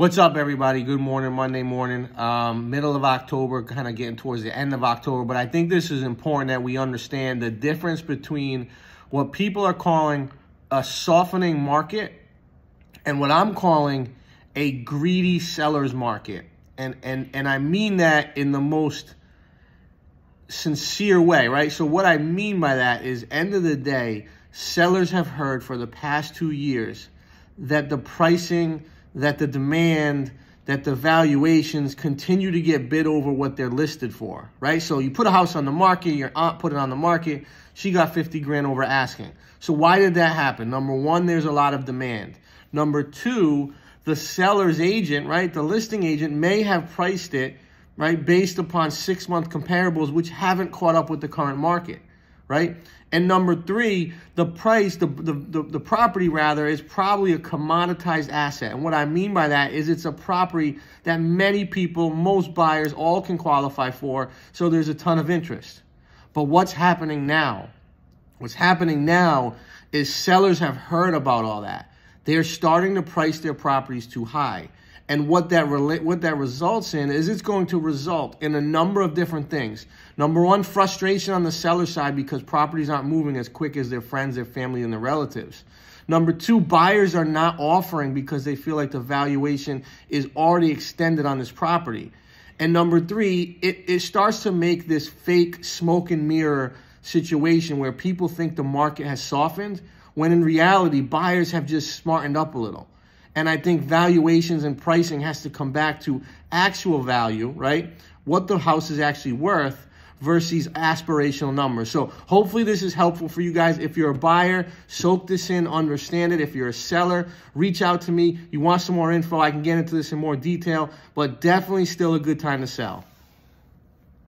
What's up, everybody? Good morning, Monday morning. Middle of October, kind of getting towards the end of October, but I think this is important that we understand the difference between what people are calling a softening market and what I'm calling a greedy seller's market. And I mean that in the most sincere way, right? So what I mean by that is, end of the day, sellers have heard for the past 2 years that the pricing, that the demand, that the valuations continue to get bid over what they're listed for, right? So you put a house on the market, your aunt put it on the market, she got 50 grand over asking. So why did that happen? Number one, there's a lot of demand. Number two, the seller's agent, right, the listing agent may have priced it, right, based upon 6-month comparables, which haven't caught up with the current market, right? And number three, the price, the property rather, is probably a commoditized asset. And what I mean by that is it's a property that many people, most buyers, all can qualify for. So there's a ton of interest. But what's happening now? What's happening now is sellers have heard about all that. They're starting to price their properties too high. And what that results in is it's going to result in a number of different things. Number one, frustration on the seller side because properties aren't moving as quick as their friends, their family, and their relatives. Number two, buyers are not offering because they feel like the valuation is already extended on this property. And number three, it starts to make this fake smoke and mirror situation where people think the market has softened when in reality, buyers have just smartened up a little. And I think valuations and pricing has to come back to actual value, right? What the house is actually worth versus aspirational numbers. So hopefully this is helpful for you guys. If you're a buyer, soak this in, understand it. If you're a seller, reach out to me. You want some more info, I can get into this in more detail, but definitely still a good time to sell.